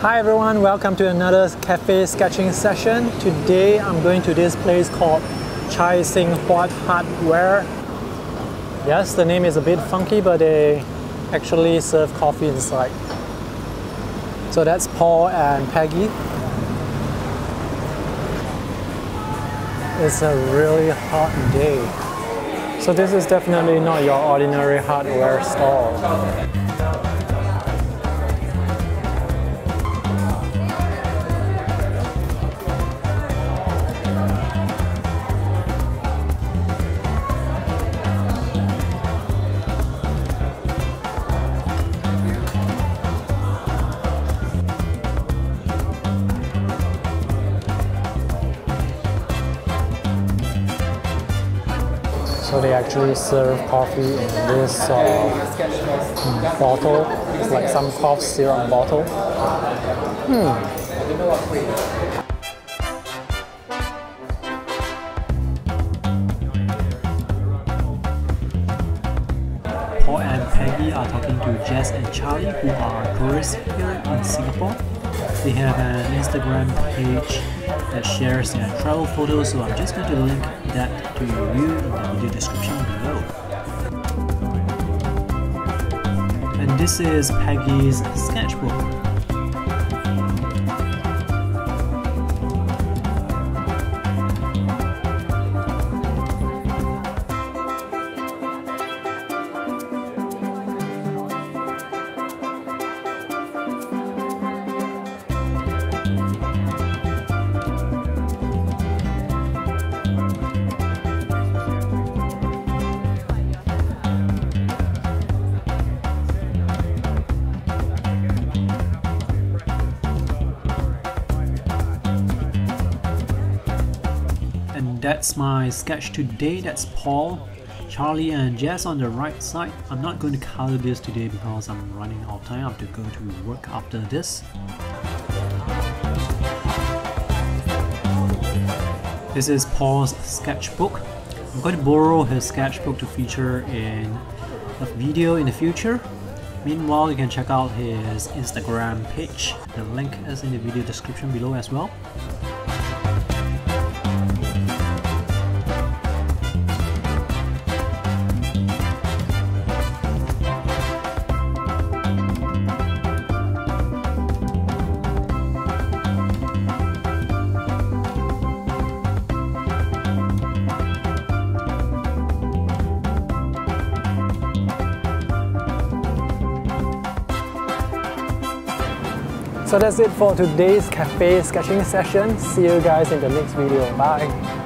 Hi everyone, welcome to another cafe sketching session. Today I'm going to this place called Chye Seng Huat Hardware. Yes, the name is a bit funky, but they actually serve coffee inside. So that's Paul and Peggy. It's a really hot day. So this is definitely not your ordinary hardware store. So they actually serve coffee in this bottle. It's like some cough syrup bottle. Paul and Peggy are talking to Jess and Charlie, who are tourists here in Singapore. They have an Instagram page that shares their travel photos, so I'm just going to link that to you in the video description below. And this is Peggy's sketchbook. That's my sketch today. That's Paul, Charlie and Jess on the right side. I'm not going to color this today because I'm running out of time. I have to go to work after this. This is Paul's sketchbook. I'm going to borrow his sketchbook to feature in a video in the future. Meanwhile, you can check out his Instagram page. The link is in the video description below as well. So that's it for today's cafe sketching session. See you guys in the next video. Bye!